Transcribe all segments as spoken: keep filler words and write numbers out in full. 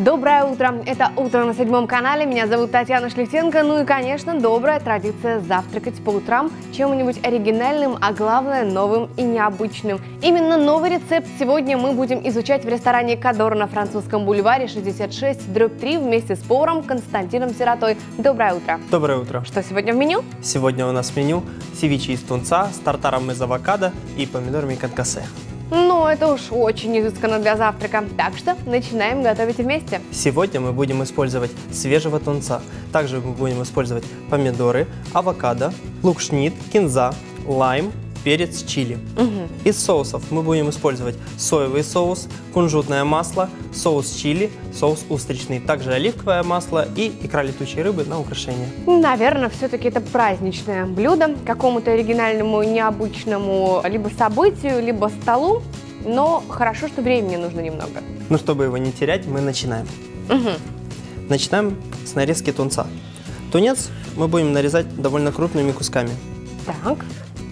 Доброе утро! Это «Утро на седьмом канале». Меня зовут Татьяна Шлихтенко. Ну и, конечно, добрая традиция завтракать по утрам чем-нибудь оригинальным, а главное, новым и необычным. Именно новый рецепт сегодня мы будем изучать в ресторане «Кадорр» на Французском бульваре шестьдесят шесть дробь три вместе с поваром Константином Сиротой. Доброе утро! Доброе утро! Что сегодня в меню? Сегодня у нас в меню севичи из тунца с тартаром из авокадо и помидорами каткасе. Но это уж очень изысканно для завтрака, так что начинаем готовить вместе. Сегодня мы будем использовать свежего тунца. Также мы будем использовать помидоры, авокадо, лук-шнит, кинза, лайм, перец чили. Угу. Из соусов мы будем использовать соевый соус, кунжутное масло, соус чили, соус устричный, также оливковое масло и икра летучей рыбы на украшение. Наверное, все-таки это праздничное блюдо к какому-то оригинальному, необычному либо событию, либо столу, но хорошо, что времени нужно немного. Ну, чтобы его не терять, мы начинаем. Угу. Начинаем с нарезки тунца. Тунец мы будем нарезать довольно крупными кусками. Так.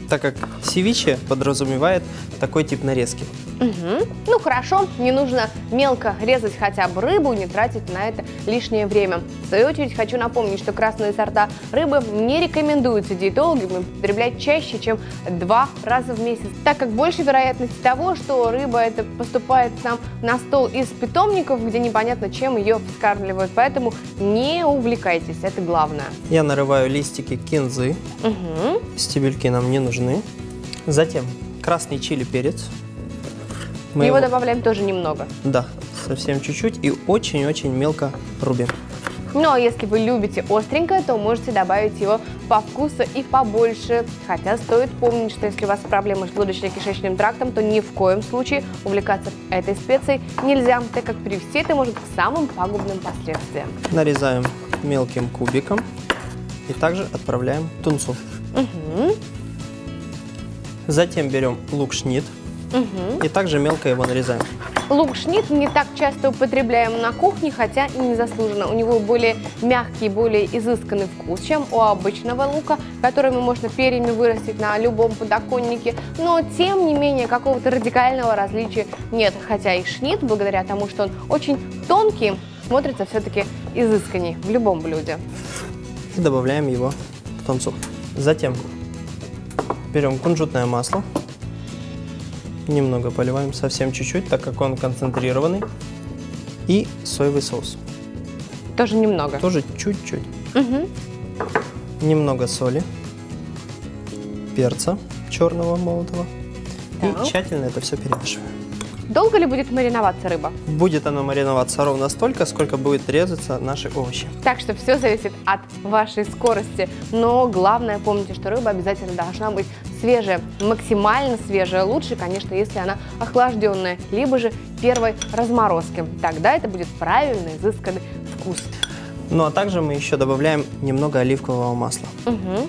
Так как севиче подразумевает такой тип нарезки. Угу. Ну хорошо, не нужно мелко резать хотя бы рыбу, не тратить на это лишнее время. В свою очередь хочу напомнить, что красные сорта рыбы не рекомендуется диетологам употреблять чаще, чем два раза в месяц, так как больше вероятность того, что рыба это поступает нам на стол из питомников, где непонятно чем ее вскармливают, поэтому не увлекайтесь, это главное. Я нарываю листики кинзы, угу. Стебельки нам не нужны. Затем красный чили-перец. Мы его, его добавляем тоже немного. Да, совсем чуть-чуть и очень-очень мелко рубим. Ну, а если вы любите остренькое, то можете добавить его по вкусу и побольше. Хотя стоит помнить, что если у вас проблемы с желудочно-кишечным трактом, то ни в коем случае увлекаться этой специей нельзя, так как привести это может к самым пагубным последствиям. Нарезаем мелким кубиком и также отправляем тунцу. Угу. Затем берем лук-шнит. Угу. И также мелко его нарезаем. Лук-шнит не так часто употребляем на кухне, хотя и не заслуженно. У него более мягкий, более изысканный вкус, чем у обычного лука, который можно перьями вырастить на любом подоконнике. Но, тем не менее, какого-то радикального различия нет. Хотя и шнит, благодаря тому, что он очень тонкий, смотрится все-таки изысканней в любом блюде. И добавляем его к тунцу. Затем берем кунжутное масло. Немного поливаем, совсем чуть-чуть, так как он концентрированный. И соевый соус. Тоже немного? Тоже чуть-чуть. Угу. Немного соли, перца черного молотого. Так. И тщательно это все перемешиваем. Долго ли будет мариноваться рыба? Будет она мариноваться ровно столько, сколько будет резаться наши овощи. Так что все зависит от вашей скорости. Но главное, помните, что рыба обязательно должна быть свежая, максимально свежая. Лучше, конечно, если она охлажденная, либо же первой разморозки. Тогда это будет правильный, изысканный вкус. Ну а также мы еще добавляем немного оливкового масла. Угу.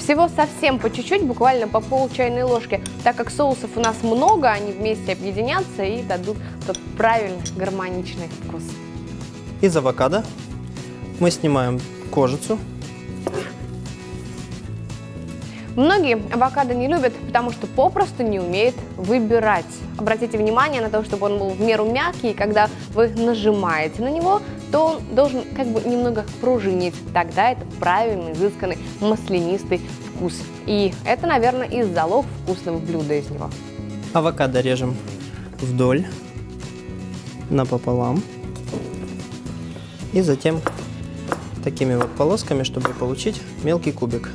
Всего совсем по чуть-чуть, буквально по пол чайной ложки, так как соусов у нас много, они вместе объединятся и дадут тот правильный гармоничный вкус. Из авокадо мы снимаем кожицу. Многие авокадо не любят, потому что попросту не умеют выбирать. Обратите внимание на то, чтобы он был в меру мягкий, и когда вы нажимаете на него, то он должен как бы немного пружинить. Тогда это правильный, изысканный, маслянистый вкус. И это, наверное, и залог вкусного блюда из него. Авокадо режем вдоль, напополам, и затем такими вот полосками, чтобы получить мелкий кубик.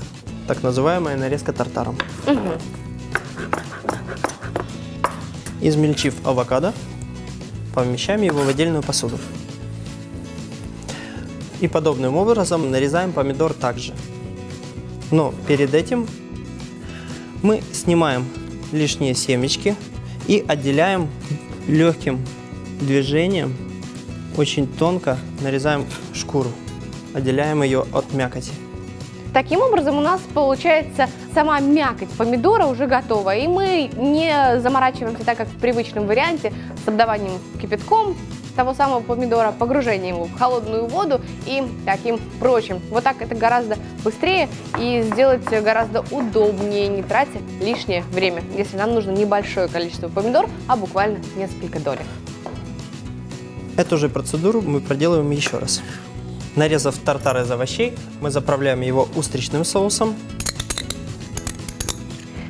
Так называемая нарезка тартаром. Угу. Измельчив авокадо, помещаем его в отдельную посуду. И подобным образом нарезаем помидор также. Но перед этим мы снимаем лишние семечки и отделяем легким движением, очень тонко нарезаем шкуру, отделяем ее от мякоти. Таким образом у нас получается сама мякоть помидора уже готова, и мы не заморачиваемся так, как в привычном варианте, с обдаванием кипятком того самого помидора, погружением его в холодную воду и таким прочим. Вот так это гораздо быстрее и сделать гораздо удобнее, не тратя лишнее время, если нам нужно небольшое количество помидор, а буквально несколько долек. Эту же процедуру мы проделываем еще раз. Нарезав тартар из овощей, мы заправляем его устричным соусом.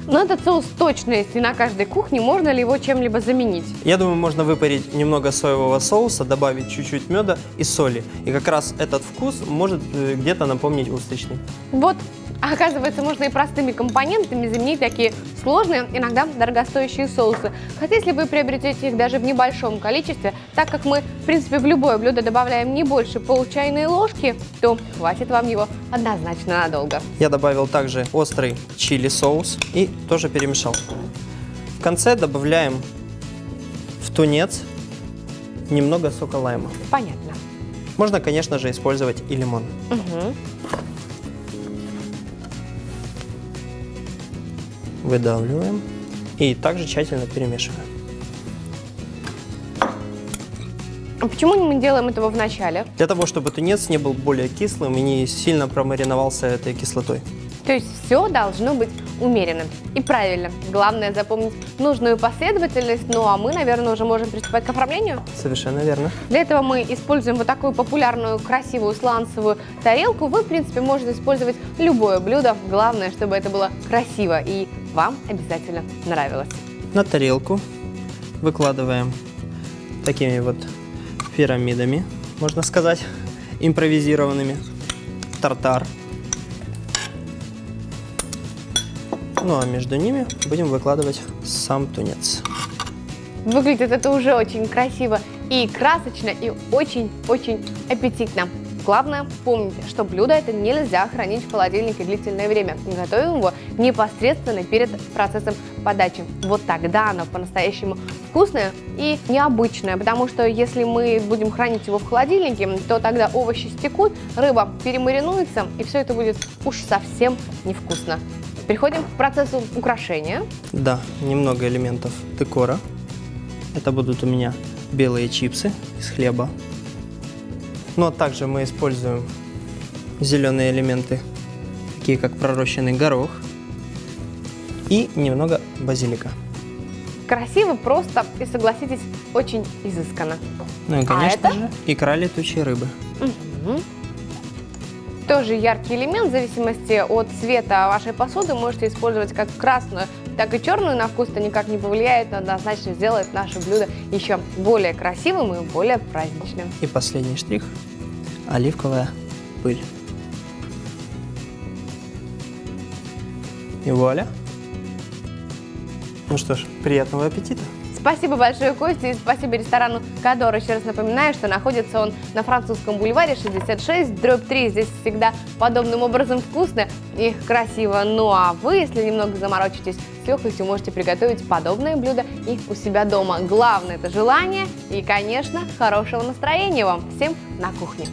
Но этот соус точно есть и на каждой кухне. Можно ли его чем-либо заменить? Я думаю, можно выпарить немного соевого соуса, добавить чуть-чуть меда и соли. И как раз этот вкус может где-то напомнить устричный. Вот, оказывается, можно и простыми компонентами заменить такие сложные, иногда дорогостоящие соусы. Хотя, если вы приобретете их даже в небольшом количестве, так как мы, в принципе, в любое блюдо добавляем не больше полчайной ложки, то хватит вам его однозначно надолго. Я добавил также острый чили-соус и тоже перемешал. В конце добавляем в тунец немного сока лайма. Понятно. Можно, конечно же, использовать и лимон. Угу. Выдавливаем и также тщательно перемешиваем. А почему мы не делаем этого в начале? Для того, чтобы тунец не был более кислым и не сильно промариновался этой кислотой. То есть все должно быть умеренно и правильно. Главное запомнить нужную последовательность, ну а мы, наверное, уже можем приступать к оформлению. Совершенно верно. Для этого мы используем вот такую популярную, красивую сланцевую тарелку. Вы, в принципе, можете использовать любое блюдо. Главное, чтобы это было красиво и вам обязательно нравилось. На тарелку выкладываем такими вот пирамидами, можно сказать, импровизированными, тартар. Ну а между ними будем выкладывать сам тунец. Выглядит это уже очень красиво и красочно, и очень-очень аппетитно. Главное, помните, что блюдо это нельзя хранить в холодильнике длительное время. Готовим его непосредственно перед процессом подачи. Вот тогда оно по-настоящему вкусное и необычное, потому что если мы будем хранить его в холодильнике, то тогда овощи стекут, рыба перемаринуется, и все это будет уж совсем невкусно. Переходим к процессу украшения. Да, немного элементов декора. Это будут у меня белые чипсы из хлеба. Ну а также мы используем зеленые элементы, такие как пророщенный горох и немного базилика. Красиво, просто и, согласитесь, очень изысканно. Ну и, конечно а же, икра летучей рыбы. Угу. Тоже яркий элемент, в зависимости от цвета вашей посуды, можете использовать как красную, так и черную. На вкус это никак не повлияет, но однозначно сделает наше блюдо еще более красивым и более праздничным. И последний штрих – оливковая пыль. И вуаля! Ну что ж, приятного аппетита! Спасибо большое, Костя, и спасибо ресторану «Кадорр». Еще раз напоминаю, что находится он на Французском бульваре шестьдесят шесть, дробь три. Здесь всегда подобным образом вкусно и красиво. Ну а вы, если немного заморочитесь, с легкостью можете приготовить подобное блюдо и у себя дома. Главное – это желание и, конечно, хорошего настроения вам всем на кухне.